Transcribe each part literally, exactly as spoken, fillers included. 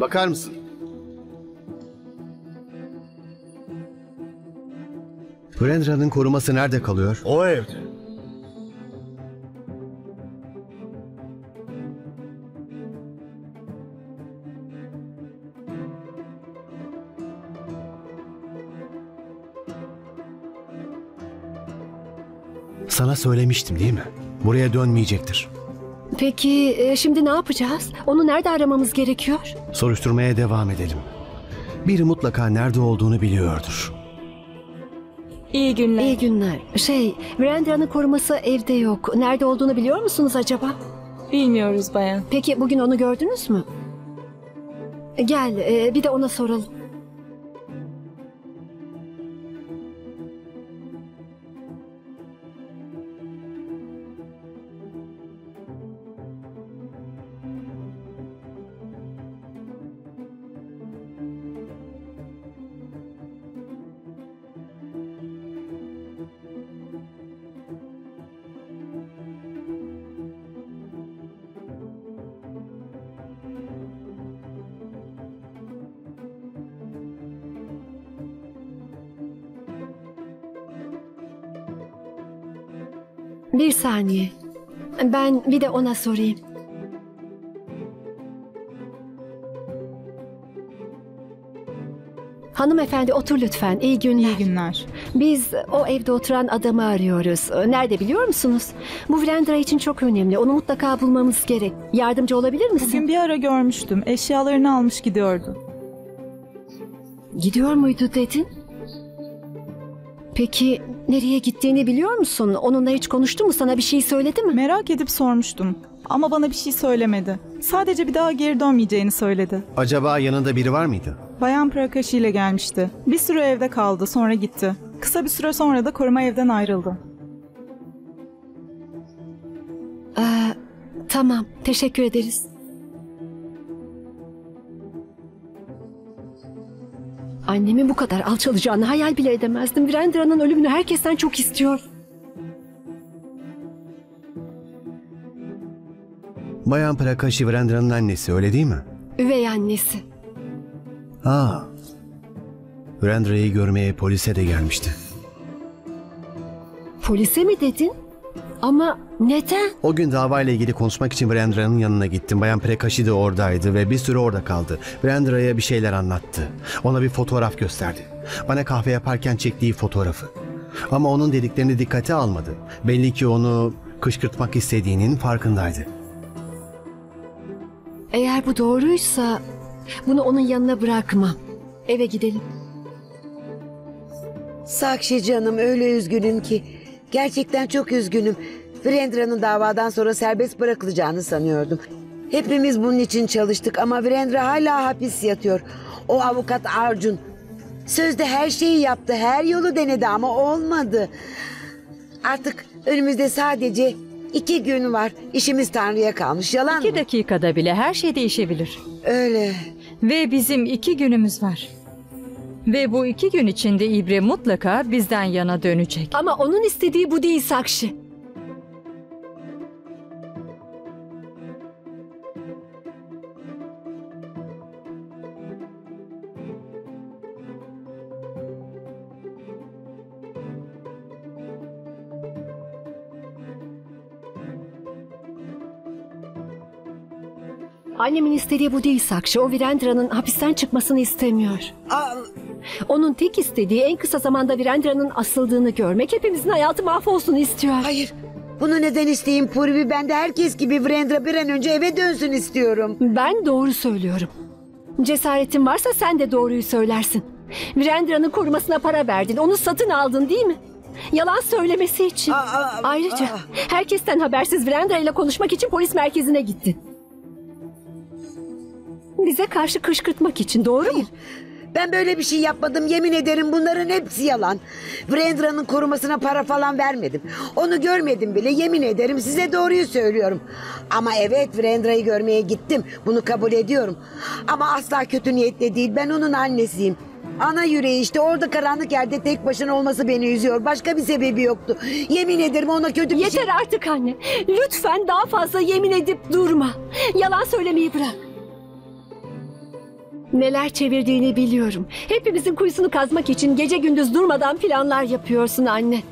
Bakar mısın? Virendra'nın koruması nerede kalıyor? O evde. Sana söylemiştim değil mi? Buraya dönmeyecektir. Peki şimdi ne yapacağız? Onu nerede aramamız gerekiyor? Soruşturmaya devam edelim. Biri mutlaka nerede olduğunu biliyordur. İyi günler. İyi günler. Şey, Virendra'nın koruması evde yok. Nerede olduğunu biliyor musunuz acaba? Bilmiyoruz bayan. Peki bugün onu gördünüz mü? Gel bir de ona soralım. Bir saniye. Ben bir de ona sorayım. Hanımefendi otur lütfen. İyi günler. İyi günler. Biz o evde oturan adamı arıyoruz. Nerede biliyor musunuz? Bu Virendra için çok önemli. Onu mutlaka bulmamız gerek. Yardımcı olabilir misin? Bugün bir ara görmüştüm. Eşyalarını almış gidiyordu. Gidiyor muydu dedin? Peki nereye gittiğini biliyor musun? Onunla hiç konuştu mu? Sana bir şey söyledi mi? Merak edip sormuştum ama bana bir şey söylemedi. Sadece bir daha geri dönmeyeceğini söyledi. Acaba yanında biri var mıydı? Bayan Prakash ile gelmişti. Bir süre evde kaldı, sonra gitti. Kısa bir süre sonra da koruma evden ayrıldı. Ee, tamam, teşekkür ederiz. Annemin bu kadar alçalacağını hayal bile edemezdim. Virendra'nın ölümünü herkesten çok istiyor. Bayan Prakash Virendra'nın annesi, öyle değil mi? Üvey annesi. Aa. Virendra'yı görmeye polise de gelmişti. Polise mi dedin? Ama neden? O gün davayla ilgili konuşmak için Virendra'nın yanına gittim. Bayan Prakash'i de oradaydı ve bir süre orada kaldı. Virendra'ya bir şeyler anlattı. Ona bir fotoğraf gösterdi. Bana kahve yaparken çektiği fotoğrafı. Ama onun dediklerini dikkate almadı. Belli ki onu kışkırtmak istediğinin farkındaydı. Eğer bu doğruysa bunu onun yanına bırakmam. Eve gidelim. Sakshi canım, öyle üzgünüm ki. Gerçekten çok üzgünüm. Virendra'nın davadan sonra serbest bırakılacağını sanıyordum. Hepimiz bunun için çalıştık ama Virendra hala hapis yatıyor. O avukat Arjun sözde her şeyi yaptı, her yolu denedi ama olmadı. Artık önümüzde sadece iki gün var. İşimiz Tanrı'ya kalmış, yalan mı? İki dakikada bile her şey değişebilir. Öyle. Ve bizim iki günümüz var. Ve bu iki gün içinde İbre mutlaka bizden yana dönecek. Ama onun istediği bu değil Sakshi. Annemin istediği bu değil Sakshi. O Virendra'nın hapisten çıkmasını istemiyor. Aa. Onun tek istediği en kısa zamanda Virendra'nın asıldığını görmek, hepimizin hayatı mahvolsun istiyor. Hayır, bunu neden isteyeyim Purvi? Ben de herkes gibi Virendra bir an önce eve dönsün istiyorum. Ben doğru söylüyorum. Cesaretin varsa sen de doğruyu söylersin. Virendra'nın korumasına para verdin, onu satın aldın değil mi? Yalan söylemesi için. Aa, aa, Ayrıca aa. herkesten habersiz Virendra ile konuşmak için polis merkezine gittin. Bize karşı kışkırtmak için, doğru Hayır. mu? Ben böyle bir şey yapmadım, yemin ederim bunların hepsi yalan. Virendra'nın korumasına para falan vermedim. Onu görmedim bile, yemin ederim size doğruyu söylüyorum. Ama evet, Virendra'yı görmeye gittim, bunu kabul ediyorum. Ama asla kötü niyetle değil, ben onun annesiyim. Ana yüreği işte, orada karanlık yerde tek başına olması beni üzüyor. Başka bir sebebi yoktu. Yemin ederim ona kötü bir Yeter şey... Yeter artık anne, lütfen daha fazla yemin edip durma. Yalan söylemeyi bırak. Neler çevirdiğini biliyorum. Hepimizin kuyusunu kazmak için gece gündüz durmadan planlar yapıyorsun anne.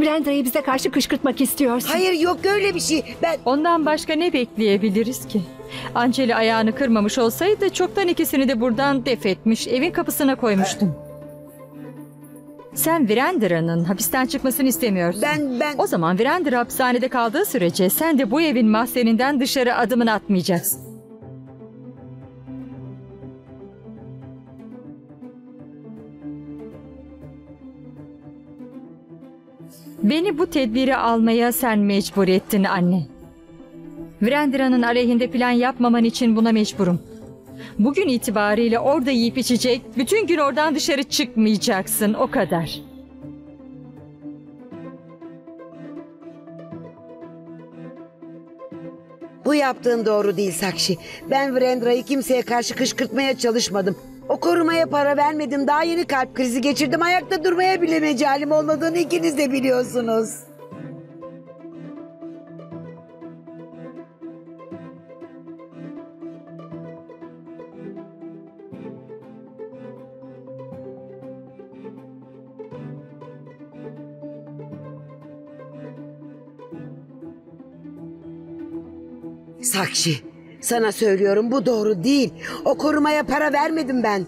Virendra'yı bize karşı kışkırtmak istiyorsun. Hayır, yok öyle bir şey. Ben... Ondan başka ne bekleyebiliriz ki? Anceli ayağını kırmamış olsaydı çoktan ikisini de buradan def etmiş, evin kapısına koymuştum. Sen Virendra'nın hapisten çıkmasını istemiyorsun. Ben, ben... O zaman Virendra hapishanede kaldığı sürece sen de bu evin mahzeninden dışarı adımını atmayacaksın. Beni bu tedbiri almaya sen mecbur ettin anne. Virendra'nın aleyhinde plan yapmaman için buna mecburum. Bugün itibariyle orada yiyip içecek, bütün gün oradan dışarı çıkmayacaksın, o kadar. Bu yaptığın doğru değil Sakshi. Ben Virendra'yı kimseye karşı kışkırtmaya çalışmadım. O korumaya para vermedim. Daha yeni kalp krizi geçirdim. Ayakta durmaya bile mecalim olmadığını ikiniz de biliyorsunuz. Sakshi. Sana söylüyorum, bu doğru değil. O korumaya para vermedim ben.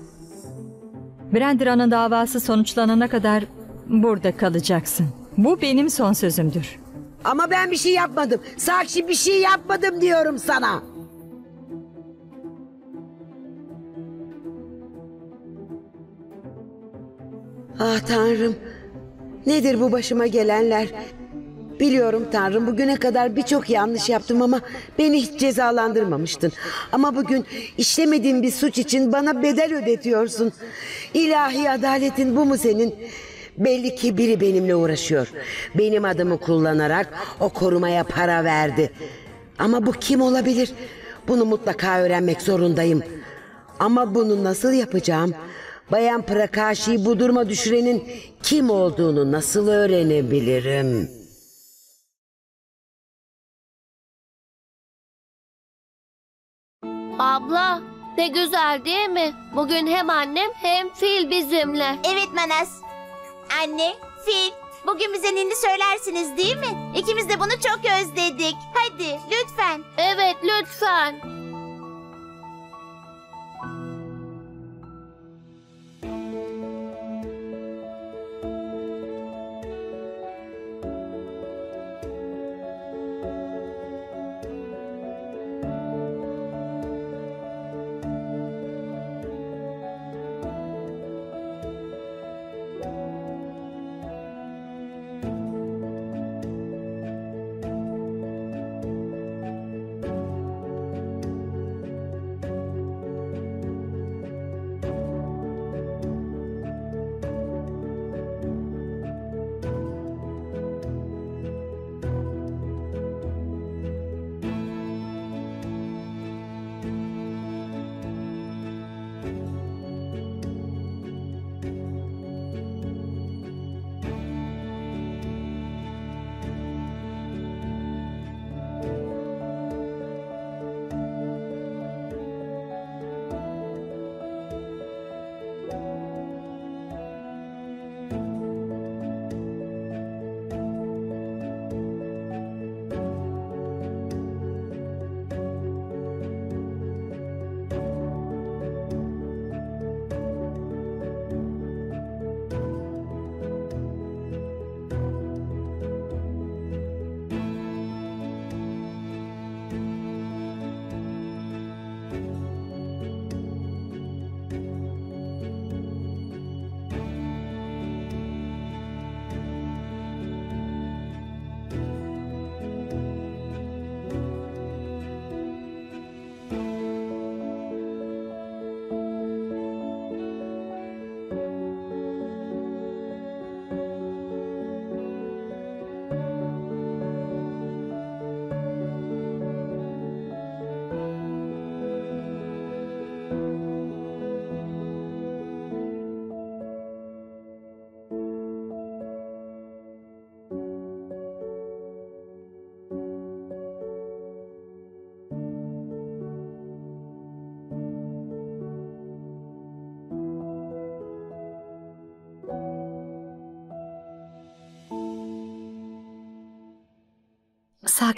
Virendra'nın davası sonuçlanana kadar burada kalacaksın. Bu benim son sözümdür. Ama ben bir şey yapmadım. Sakshi, bir şey yapmadım diyorum sana. Ah Tanrım. Nedir bu başıma gelenler? Biliyorum Tanrım, bugüne kadar birçok yanlış yaptım ama beni hiç cezalandırmamıştın. Ama bugün işlemediğim bir suç için bana bedel ödetiyorsun. İlahi adaletin bu mu senin? Belli ki biri benimle uğraşıyor. Benim adımı kullanarak o korumaya para verdi. Ama bu kim olabilir? Bunu mutlaka öğrenmek zorundayım. Ama bunu nasıl yapacağım? Bayan Prakash'ı bu duruma düşürenin kim olduğunu nasıl öğrenebilirim? Abla, ne güzel değil mi? Bugün hem annem hem Fil bizimle. Evet Manas. Anne, Fil, bugün bize ninni söylersiniz değil mi? İkimiz de bunu çok özledik. Hadi lütfen. Evet lütfen.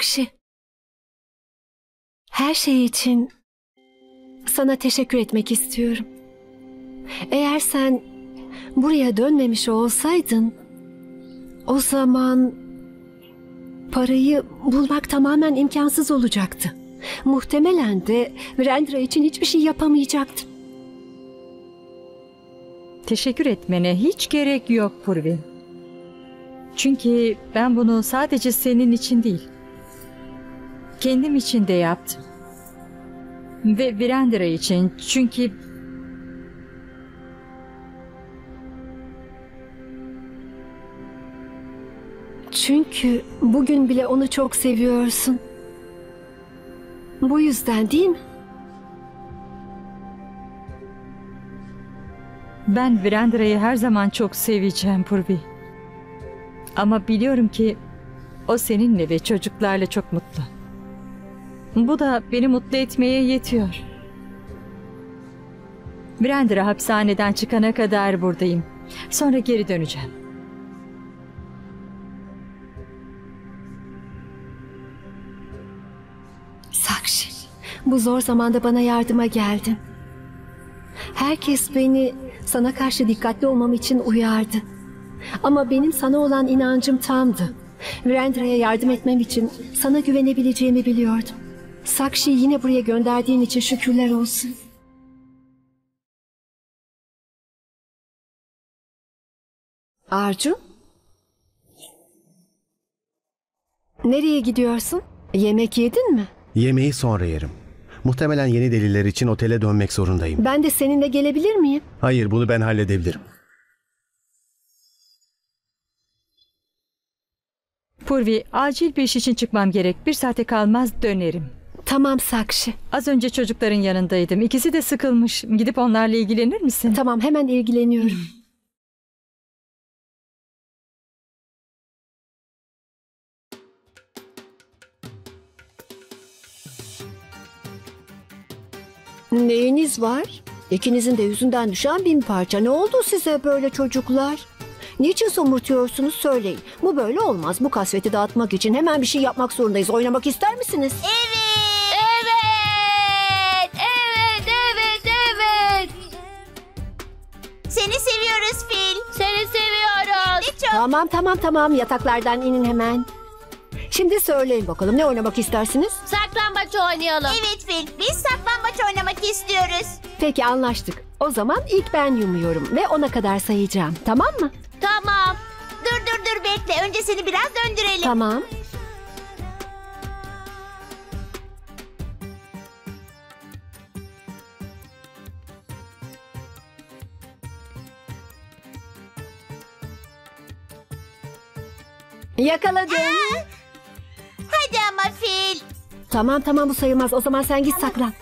Sakshi, her şey için sana teşekkür etmek istiyorum. Eğer sen buraya dönmemiş olsaydın, o zaman parayı bulmak tamamen imkansız olacaktı. Muhtemelen de Virendra için hiçbir şey yapamayacaktım. Teşekkür etmene hiç gerek yok Purvi. Çünkü ben bunu sadece senin için değil, kendim için de yaptım. Ve Virendra için, çünkü Çünkü bugün bile onu çok seviyorsun. Bu yüzden değil mi? Ben Virendra'yı her zaman çok seveceğim Purvi. Ama biliyorum ki o seninle ve çocuklarla çok mutlu. Bu da beni mutlu etmeye yetiyor. Virendra hapishaneden çıkana kadar buradayım. Sonra geri döneceğim. Sakshi, bu zor zamanda bana yardıma geldin. Herkes beni sana karşı dikkatli olmam için uyardı. Ama benim sana olan inancım tamdı. Virendra'ya yardım etmem için sana güvenebileceğimi biliyordum. Sakshi'yi yine buraya gönderdiğin için şükürler olsun. Arjun? Nereye gidiyorsun? Yemek yedin mi? Yemeği sonra yerim. Muhtemelen yeni deliller için otele dönmek zorundayım. Ben de seninle gelebilir miyim? Hayır, bunu ben halledebilirim. Purvi, acil bir iş için çıkmam gerek. Bir saate kalmaz dönerim. Tamam Sakshi. Az önce çocukların yanındaydım. İkisi de sıkılmış. Gidip onlarla ilgilenir misin? Tamam, hemen ilgileniyorum. Neyiniz var? İkinizin de yüzünden düşen bin parça. Ne oldu size böyle çocuklar? Niçin somurtuyorsunuz söyleyin. Bu böyle olmaz. Bu kasveti dağıtmak için hemen bir şey yapmak zorundayız. Oynamak ister misiniz? Evet! Evet! Evet! Evet! Evet! Seni seviyoruz Fil. Seni seviyoruz. Çok... Tamam tamam tamam. Yataklardan inin hemen. Şimdi söyleyin bakalım, ne oynamak istersiniz? Saklambaç oynayalım. Evet Fil, biz saklambaç oynamak istiyoruz. Peki, anlaştık. O zaman ilk ben yumuyorum ve ona kadar sayacağım. Tamam mı? Tamam. Dur dur dur bekle. Önce seni biraz döndürelim. Tamam. Yakaladım. Aa! Hadi ama Fil. Tamam tamam, bu sayılmaz. O zaman sen git tamam. Saklan.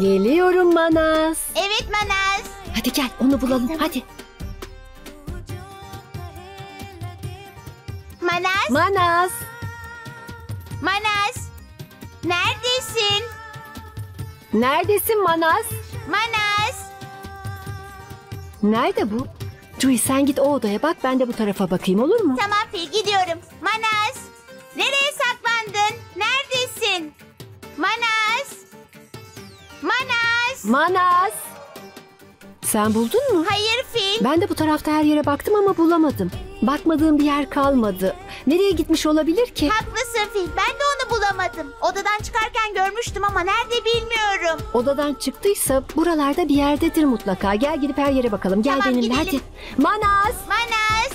Geliyorum Manas. Evet Manas. Hadi gel, onu bulalım. Hadi. Manas. Manas. Manas. Neredesin? Neredesin Manas? Manas. Nerede bu? Cuhi, sen git o odaya bak, ben de bu tarafa bakayım, olur mu? Tamam Fil, gidiyorum. Manas. Nereye saklandın? Neredesin? Manas. Manas. Manas. Sen buldun mu? Hayır Fil. Ben de bu tarafta her yere baktım ama bulamadım. Bakmadığım bir yer kalmadı. Nereye gitmiş olabilir ki? Haklısın Fil. Ben de onu bulamadım. Odadan çıkarken görmüştüm ama nerede bilmiyorum. Odadan çıktıysa buralarda bir yerdedir mutlaka. Gel gidip her yere bakalım. Gel tamam, benimle gidelim. Hadi. Manas. Manas.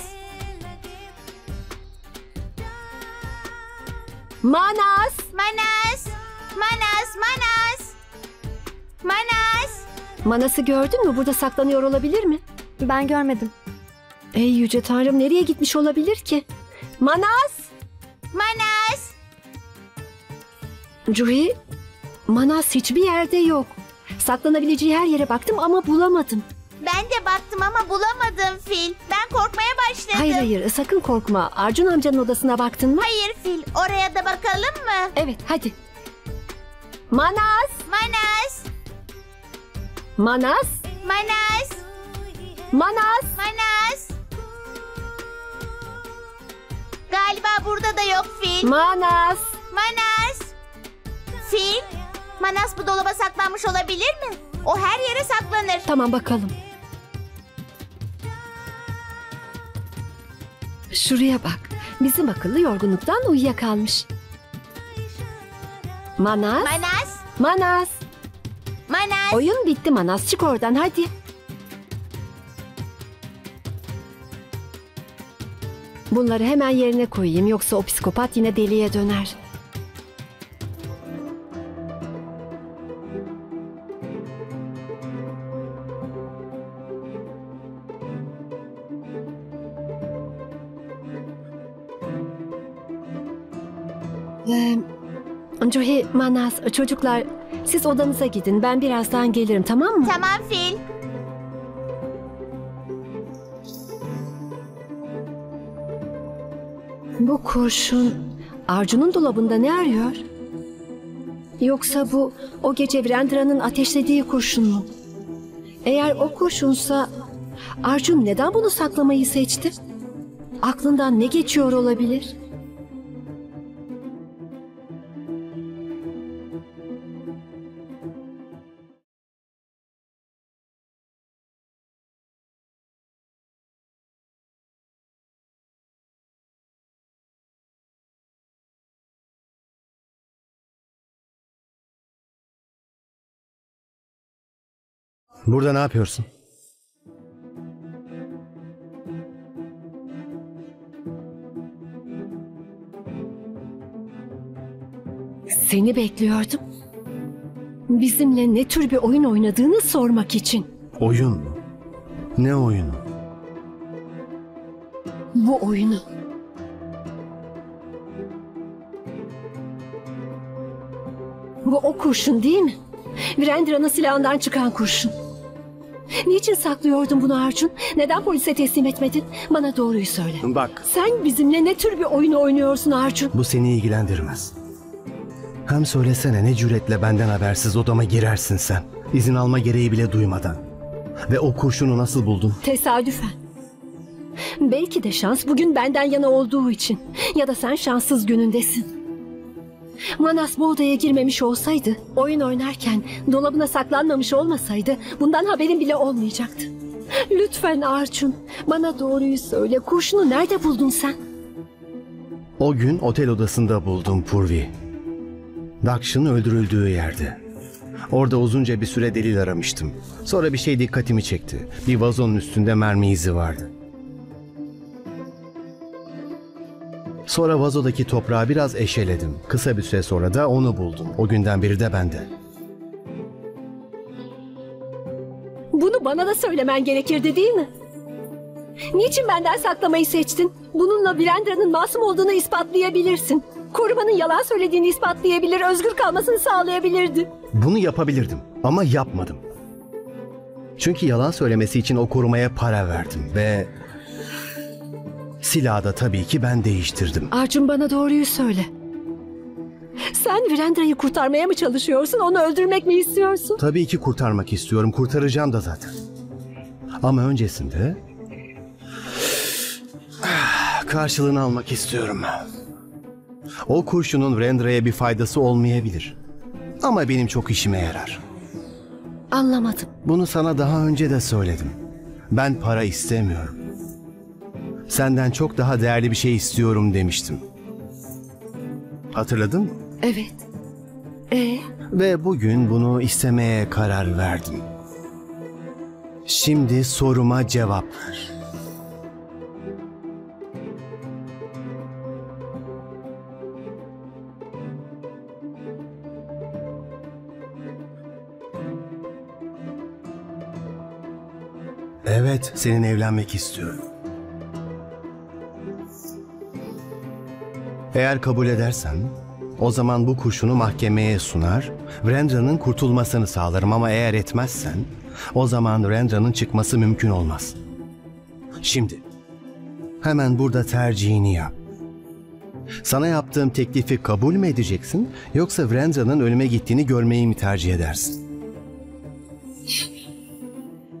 Manas. Manas. Manas. Manas. Manas. Manas'ı gördün mü? Burada saklanıyor olabilir mi? Ben görmedim. Ey yüce tanrım, nereye gitmiş olabilir ki? Manas! Manas! Cuhi, Manas hiçbir yerde yok. Saklanabileceği her yere baktım ama bulamadım. Ben de baktım ama bulamadım Fil. Ben korkmaya başladım. Hayır hayır, sakın korkma. Arjun amcanın odasına baktın mı? Hayır Fil, oraya da bakalım mı? Evet, hadi. Manas! Manas! Manas! Manas! Manas! Manas! Galiba burada da yok Fil. Manas! Manas! Fil, Manas bu dolaba saklanmış olabilir mi? O her yere saklanır. Tamam, bakalım. Şuraya bak. Bizim akıllı yorgunluktan uyuyakalmış. Manas. Manas. Manas. Manas. Oyun bitti Manas. Çık oradan hadi. Bunları hemen yerine koyayım. Yoksa o psikopat yine deliye döner. Cuhi, Manas, çocuklar siz odanıza gidin. Ben birazdan gelirim, tamam mı? Tamam Fil. Bu kurşun Arjun'un dolabında ne arıyor? Yoksa bu o gece Virendra'nın ateşlediği kurşun mu? Eğer o kurşunsa Arjun neden bunu saklamayı seçti? Aklından ne geçiyor olabilir? Burada ne yapıyorsun? Seni bekliyordum. Bizimle ne tür bir oyun oynadığını sormak için. Oyun mu? Ne oyunu? Bu oyunu. Bu o kurşun değil mi? Virendra'nın silahından çıkan kurşun. Niçin saklıyordun bunu Arjun? Neden polise teslim etmedin? Bana doğruyu söyle. Bak. Sen bizimle ne tür bir oyun oynuyorsun Arjun? Bu seni ilgilendirmez. Hem söylesene, ne cüretle benden habersiz odama girersin sen. İzin alma gereği bile duymadan. Ve o kurşunu nasıl buldun? Tesadüfen. Belki de şans bugün benden yana olduğu için. Ya da sen şanssız günündesin. Manas bu odaya girmemiş olsaydı, oyun oynarken dolabına saklanmamış olmasaydı bundan haberin bile olmayacaktı. Lütfen Arjun, bana doğruyu söyle. Kurşunu nerede buldun sen? O gün otel odasında buldum Purvi. Dakşın öldürüldüğü yerde. Orada uzunca bir süre delil aramıştım. Sonra bir şey dikkatimi çekti. Bir vazonun üstünde mermi izi vardı. Sonra vazodaki toprağı biraz eşeledim. Kısa bir süre sonra da onu buldum. O günden beri de bende. Bunu bana da söylemen gerekirdi değil mi? Niçin benden saklamayı seçtin? Bununla Virendra'nın masum olduğunu ispatlayabilirsin. Korumanın yalan söylediğini ispatlayabilir, özgür kalmasını sağlayabilirdi. Bunu yapabilirdim ama yapmadım. Çünkü yalan söylemesi için o korumaya para verdim ve... Silahı da tabii ki ben değiştirdim. Arjun, bana doğruyu söyle. Sen Virendra'yı kurtarmaya mı çalışıyorsun, onu öldürmek mi istiyorsun? Tabii ki kurtarmak istiyorum, kurtaracağım da zaten. Ama öncesinde... karşılığını almak istiyorum. O kurşunun Virendra'ya bir faydası olmayabilir. Ama benim çok işime yarar. Anlamadım. Bunu sana daha önce de söyledim. Ben para istemiyorum. Senden çok daha değerli bir şey istiyorum demiştim. Hatırladın mı? Evet. Ee? Ve bugün bunu istemeye karar verdim. Şimdi soruma cevap ver. Evet, seninle evlenmek istiyorum. Eğer kabul edersen, o zaman bu kurşunu mahkemeye sunar, Virendra'nın kurtulmasını sağlarım ama eğer etmezsen, O zaman Virendra'nın çıkması mümkün olmaz. Şimdi, hemen burada tercihini yap. Sana yaptığım teklifi kabul mü edeceksin, yoksa Virendra'nın ölüme gittiğini görmeyi mi tercih edersin?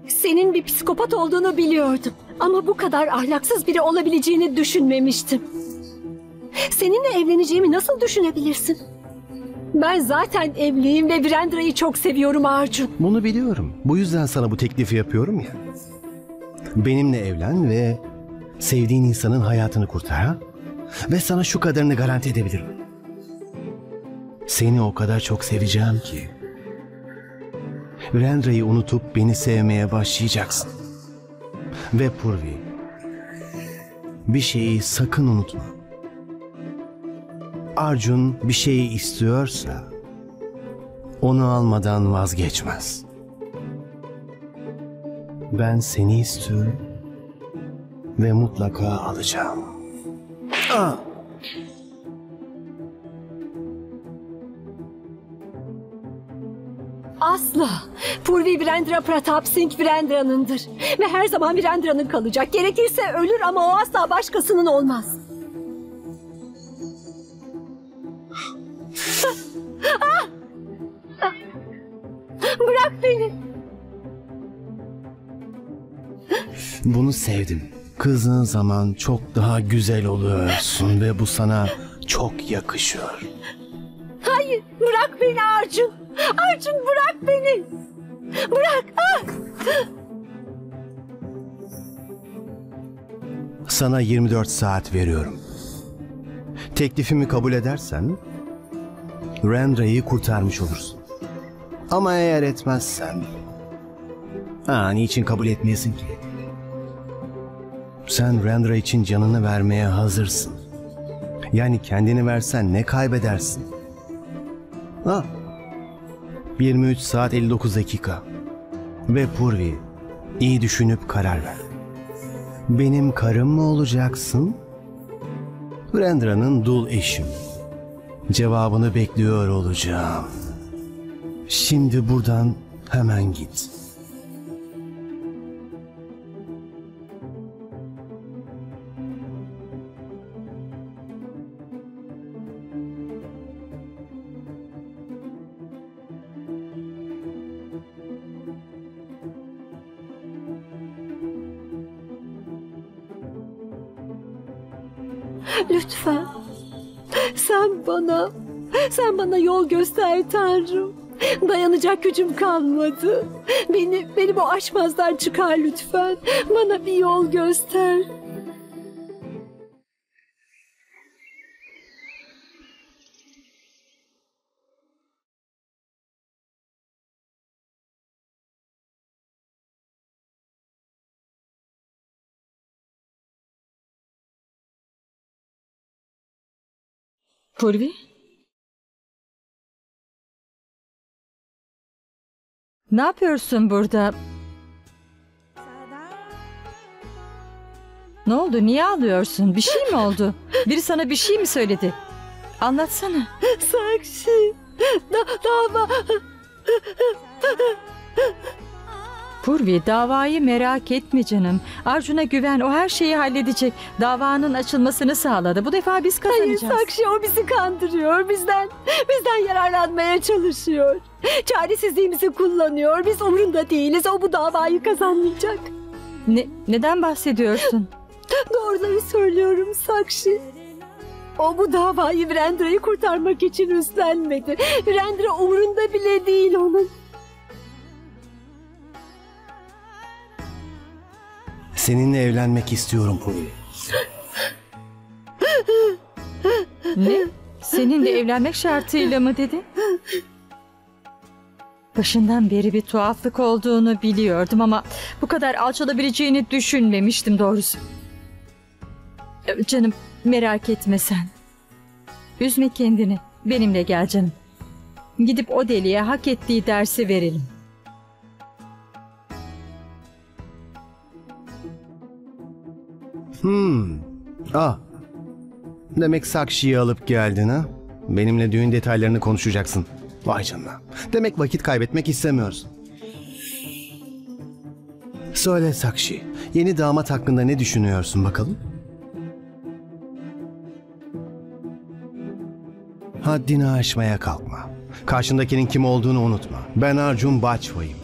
Senin bir psikopat olduğunu biliyordum. Ama bu kadar ahlaksız biri olabileceğini düşünmemiştim. Seninle evleneceğimi nasıl düşünebilirsin? Ben zaten evliyim ve Virendra'yı çok seviyorum Arjun. Bunu biliyorum. Bu yüzden sana bu teklifi yapıyorum ya. Benimle evlen ve sevdiğin insanın hayatını kurtar. Ha? Ve sana şu kadarını garanti edebilirim. Seni o kadar çok seveceğim ki Virendra'yı unutup beni sevmeye başlayacaksın. Ve Purvi, bir şeyi sakın unutma. Arjun bir şeyi istiyorsa onu almadan vazgeçmez. Ben seni istiyorum ve mutlaka alacağım. Aa! Asla. Purvi Virendra Pratap Singh Virendra'nındır. Ve her zaman Virendra'nın kalacak. Gerekirse ölür ama o asla başkasının olmaz. Bırak beni. Bunu sevdim. Kızdığın zaman çok daha güzel oluyorsun ve bu sana çok yakışıyor. Hayır, bırak beni Arjun. Arjun bırak beni. Bırak. Ah! Sana yirmi dört saat veriyorum. Teklifimi kabul edersen Virendra'yı kurtarmış olursun. Ama eğer etmezsen, ha, niçin kabul etmeyesin ki? Sen Virendra için canını vermeye hazırsın. Yani kendini versen ne kaybedersin? Ha? yirmi üç saat elli dokuz dakika. Ve Purvi, iyi düşünüp karar ver. Benim karım mı olacaksın? Virendra'nın dul eşim. Cevabını bekliyor olacağım. Şimdi buradan hemen git. Lütfen sen bana, sen bana yol göster Tanrım. Dayanacak gücüm kalmadı. Beni, beni bu aşmazdan çıkar lütfen. Bana bir yol göster. Purvi? Ne yapıyorsun burada? Ne oldu? Niye ağlıyorsun? Bir şey mi oldu? Biri sana bir şey mi söyledi? Anlatsana. Sakshi. Da dava. Purvi, davayı merak etme canım. Arjun'a güven, o her şeyi halledecek. Davanın açılmasını sağladı. Bu defa biz kazanacağız. Hayır Sakshi, o bizi kandırıyor. Bizden, bizden yararlanmaya çalışıyor. Çaresizliğimizi kullanıyor. Biz umurunda değiliz. O bu davayı kazanmayacak. Ne, neden bahsediyorsun? Doğruları söylüyorum Sakshi. O bu davayı Virendra'yı kurtarmak için üstlenmedi. Virendra umurunda bile değil onun. Seninle evlenmek istiyorum Purvi. Ne? Seninle evlenmek şartıyla mı dedi? Başından beri bir tuhaflık olduğunu biliyordum ama bu kadar alçalabileceğini düşünmemiştim doğrusu. Canım merak etme sen. Üzme kendini. Benimle gel canım. Gidip o deliye hak ettiği dersi verelim. Hmm. Ah. Demek Sakshi'yi alıp geldin ha? Benimle düğün detaylarını konuşacaksın. Vay canına. Demek vakit kaybetmek istemiyorsun. Söyle Sakshi, yeni damat hakkında ne düşünüyorsun bakalım? Haddini aşmaya kalkma. Karşındakinin kim olduğunu unutma. Ben Arjun Bajwa'yım.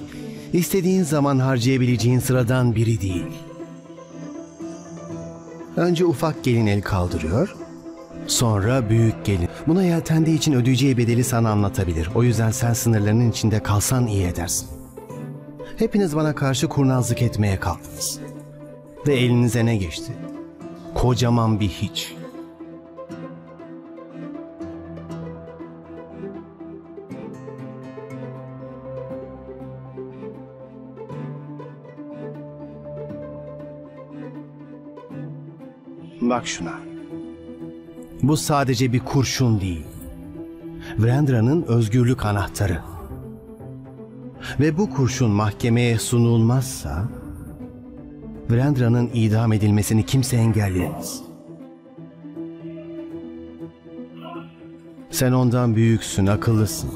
İstediğin zaman harcayabileceğin sıradan biri değil. Önce ufak gelin el kaldırıyor, sonra büyük gelin. Buna yeltendiği için ödeyeceği bedeli sana anlatabilir. O yüzden sen sınırlarının içinde kalsan iyi edersin. Hepiniz bana karşı kurnazlık etmeye kalktınız. Ve elinize ne geçti? Kocaman bir hiç. Bak şuna. Bu sadece bir kurşun değil. Virendra'nın özgürlük anahtarı. Ve bu kurşun mahkemeye sunulmazsa Virendra'nın idam edilmesini kimse engelleyemez. Sen ondan büyüksün, akıllısın.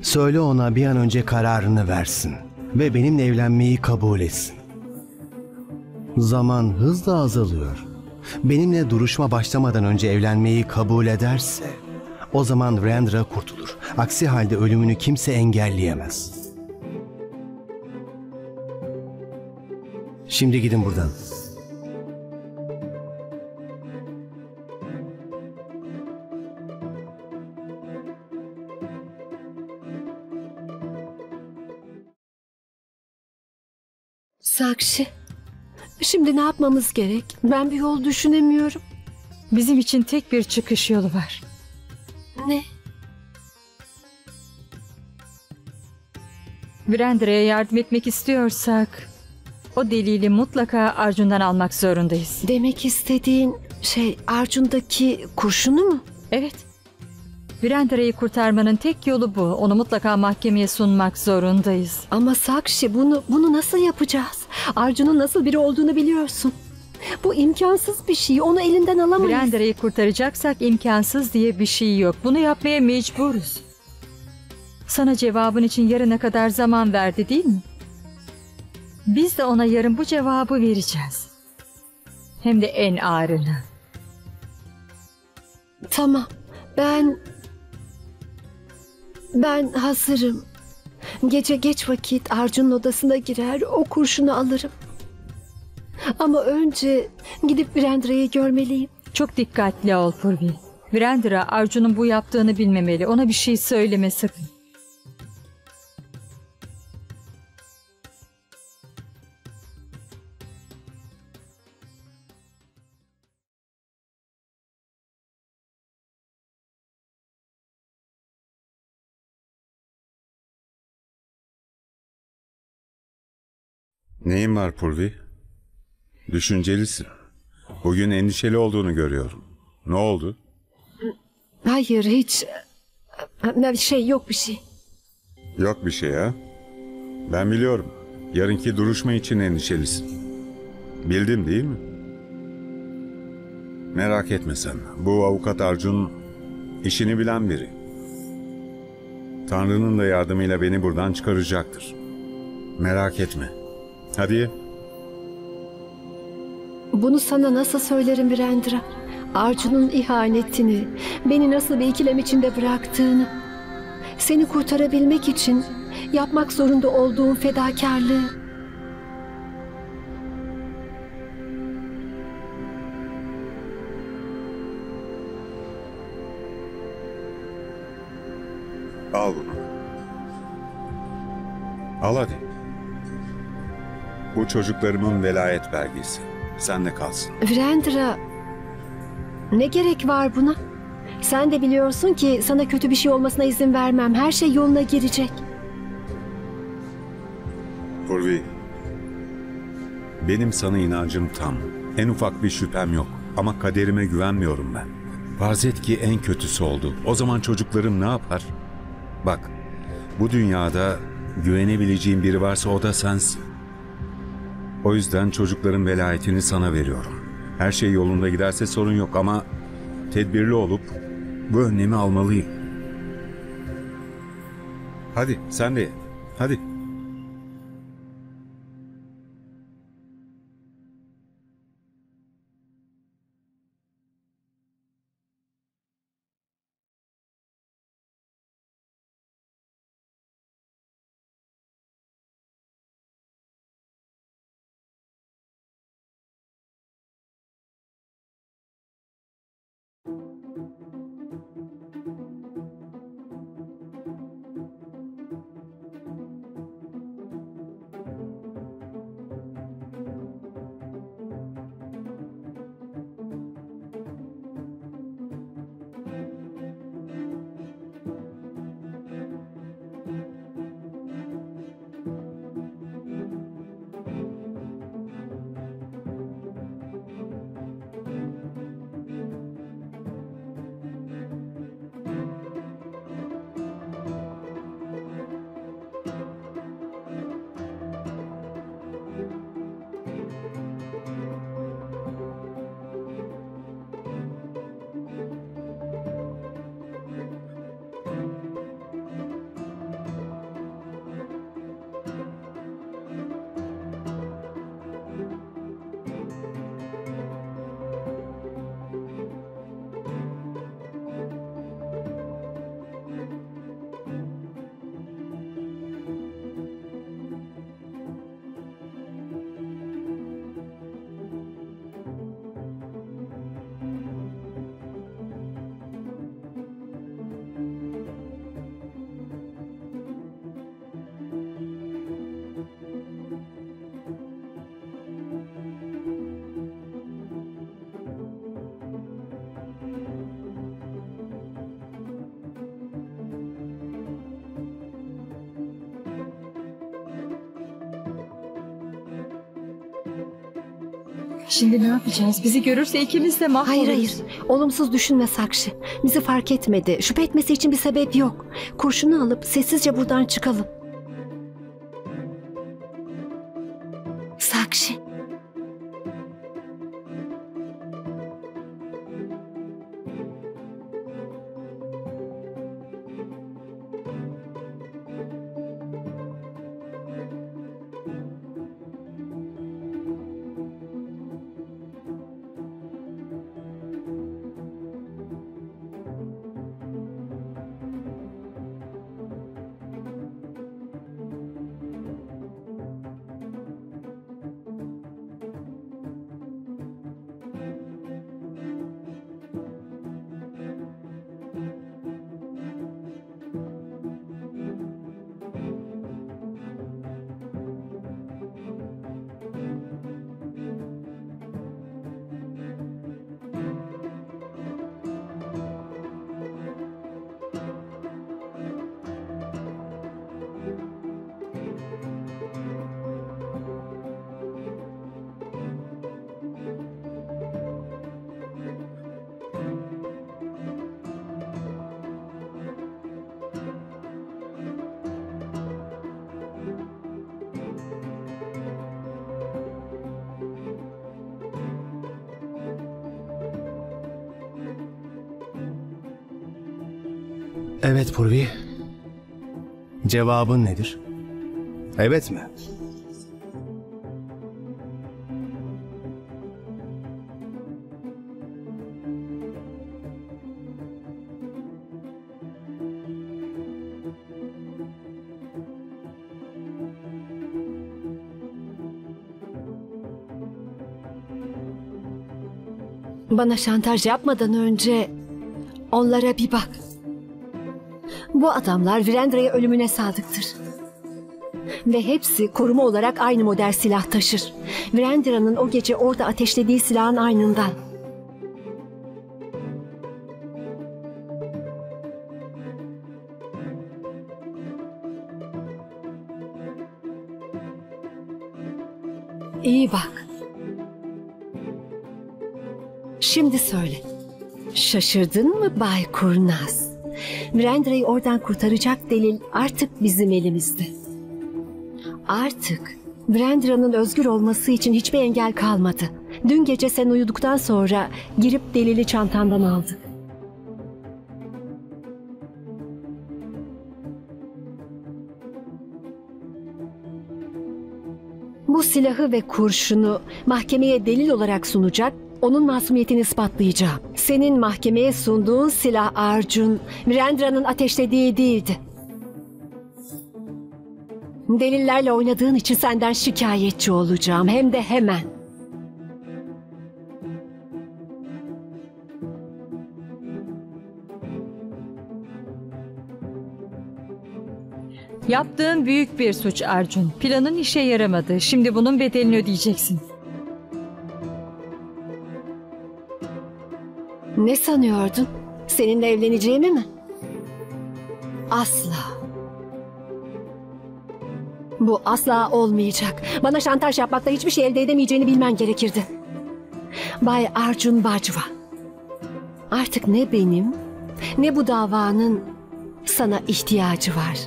Söyle ona bir an önce kararını versin ve benimle evlenmeyi kabul etsin. Zaman hızla azalıyor. Benimle duruşma başlamadan önce evlenmeyi kabul ederse o zaman Virendra kurtulur. Aksi halde ölümünü kimse engelleyemez. Şimdi gidin buradan. Sakshi, şimdi ne yapmamız gerek? Ben bir yol düşünemiyorum. Bizim için tek bir çıkış yolu var. Ne? Virendra'ya yardım etmek istiyorsak o delili mutlaka Arjun'dan almak zorundayız. Demek istediğin şey Arjun'daki kurşunu mu? Evet. Virendra'yı kurtarmanın tek yolu bu. Onu mutlaka mahkemeye sunmak zorundayız. Ama Sakshi, bunu bunu nasıl yapacağız? Arjun'un nasıl biri olduğunu biliyorsun. Bu imkansız bir şey. Onu elinden alamayız. Virendra'yı kurtaracaksak imkansız diye bir şey yok. Bunu yapmaya mecburuz. Sana cevabın için yarına kadar zaman verdi değil mi? Biz de ona yarın bu cevabı vereceğiz. Hem de en ağırını. Tamam. Ben... Ben hazırım. Gece geç vakit Arjun'un odasına girer, o kurşunu alırım. Ama önce gidip Virendra'yı görmeliyim. Çok dikkatli ol Purvi. Virendra Arjun'un bu yaptığını bilmemeli. Ona bir şey söyleme sakın. Neyin var Purvi? Düşüncelisin. Bugün endişeli olduğunu görüyorum. Ne oldu? Hayır, hiç şey yok bir şey. Yok bir şey ha? Ben biliyorum. Yarınki duruşma için endişelisin. Bildim değil mi? Merak etme sen. Bu avukat Arjun işini bilen biri. Tanrı'nın da yardımıyla beni buradan çıkaracaktır. Merak etme. Hadi. Bunu sana nasıl söylerim Virendra? Arjun'un ihanetini, beni nasıl bir ikilem içinde bıraktığını, seni kurtarabilmek için yapmak zorunda olduğum fedakarlığı. Al bunu. Al hadi. Bu çocuklarımın velayet belgesi. Sen de kalsın. Virendra, ne gerek var buna? Sen de biliyorsun ki sana kötü bir şey olmasına izin vermem. Her şey yoluna girecek. Purvi, benim sana inancım tam. En ufak bir şüphem yok. Ama kaderime güvenmiyorum ben. Farz et ki en kötüsü oldu. O zaman çocuklarım ne yapar? Bak, bu dünyada güvenebileceğim biri varsa o da sensin. O yüzden çocukların velayetini sana veriyorum. Her şey yolunda giderse sorun yok ama tedbirli olup bu önlemi almalıyım. Hadi sen de hadi. Şimdi ne yapacağız? Bizi görürse ikimiz de mahvoluruz. Hayır hayır. Olumsuz düşünme Sakshi. Bizi fark etmedi. Şüphe etmesi için bir sebep yok. Kurşunu alıp sessizce buradan çıkalım. Sakshi. Evet Purvi, cevabın nedir? Evet mi? Bana şantaj yapmadan önce onlara bir bak. Bu adamlar Virendra'ya ölümüne sadıktır. Ve hepsi koruma olarak aynı model silah taşır. Virendra'nın o gece orada ateşlediği silahın aynından. İyi bak. Şimdi söyle. Şaşırdın mı Bay Kurnaz? Virendra'yı oradan kurtaracak delil artık bizim elimizde. Artık Virendra'nın özgür olması için hiçbir engel kalmadı. Dün gece sen uyuduktan sonra girip delili çantandan aldık. Bu silahı ve kurşunu mahkemeye delil olarak sunacak, onun masumiyetini ispatlayacağım. Senin mahkemeye sunduğun silah Arjun, Virendra'nın ateşlediği değildi. Delillerle oynadığın için senden şikayetçi olacağım. Hem de hemen. Yaptığın büyük bir suç Arjun. Planın işe yaramadı. Şimdi bunun bedelini ödeyeceksin. Ne sanıyordun? Seninle evleneceğimi mi? Asla. Bu asla olmayacak. Bana şantaj yapmakla hiçbir şey elde edemeyeceğini bilmen gerekirdi. Bay Arjun Bajwa. Artık ne benim ne bu davanın sana ihtiyacı var.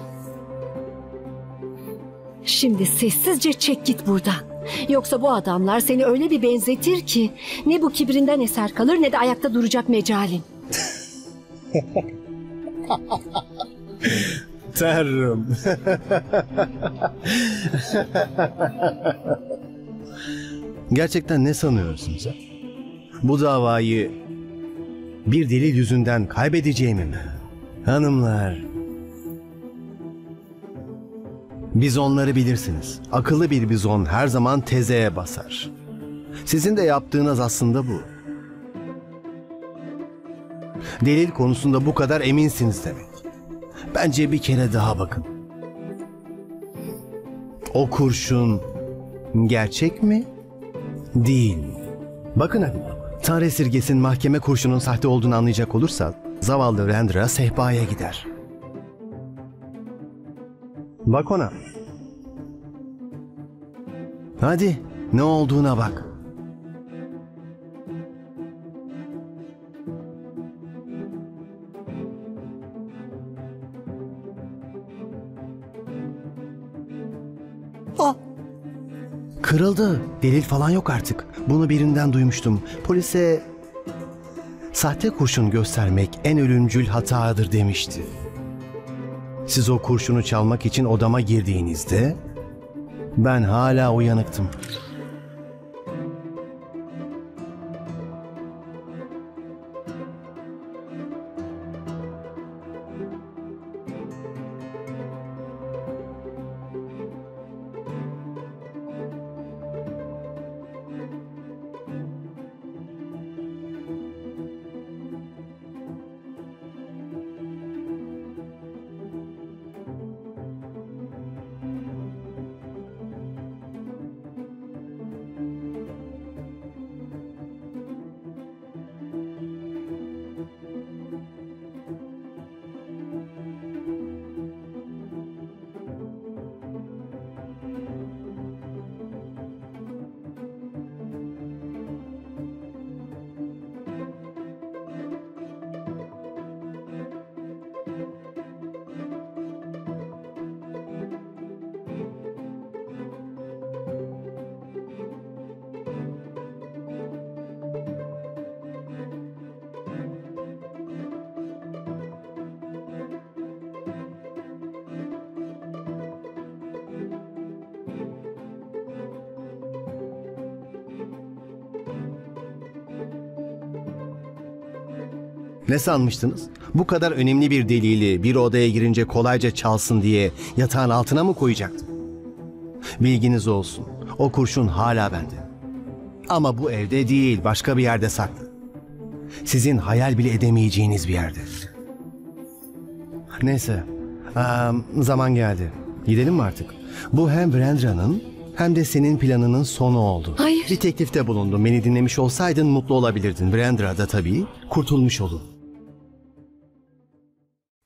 Şimdi sessizce çek git buradan. Yoksa bu adamlar seni öyle bir benzetir ki ne bu kibrinden eser kalır ne de ayakta duracak mecalin. Tanrım. Gerçekten ne sanıyorsun sen? Bu davayı bir delil yüzünden kaybedeceğimi mi? Hanımlar, bizonları bilirsiniz. Akıllı bir bizon her zaman tezeye basar. Sizin de yaptığınız aslında bu. Delil konusunda bu kadar eminsiniz demek. Bence bir kere daha bakın. O kurşun gerçek mi? Değil mi? Bakın hadi. Tanrı esirgesin, mahkeme kurşunun sahte olduğunu anlayacak olursa zavallı Virendra sehpaya gider. Bak ona. Hadi ne olduğuna bak. Kırıldı. Delil falan yok artık. Bunu birinden duymuştum. Polise sahte kurşun göstermek en ölümcül hatadır demişti. Siz o kurşunu çalmak için odama girdiğinizde ben hala uyanıktım. Ne sanmıştınız? Bu kadar önemli bir delili bir odaya girince kolayca çalsın diye yatağın altına mı koyacaktım? Bilginiz olsun, o kurşun hala bende. Ama bu evde değil, başka bir yerde saklı. Sizin hayal bile edemeyeceğiniz bir yerde. Neyse, um, zaman geldi. Gidelim mi artık? Bu hem Virendra'nın hem de senin planının sonu oldu. Hayır. Bir teklifte bulundum. Beni dinlemiş olsaydın mutlu olabilirdin. Virendra da tabii kurtulmuş olur.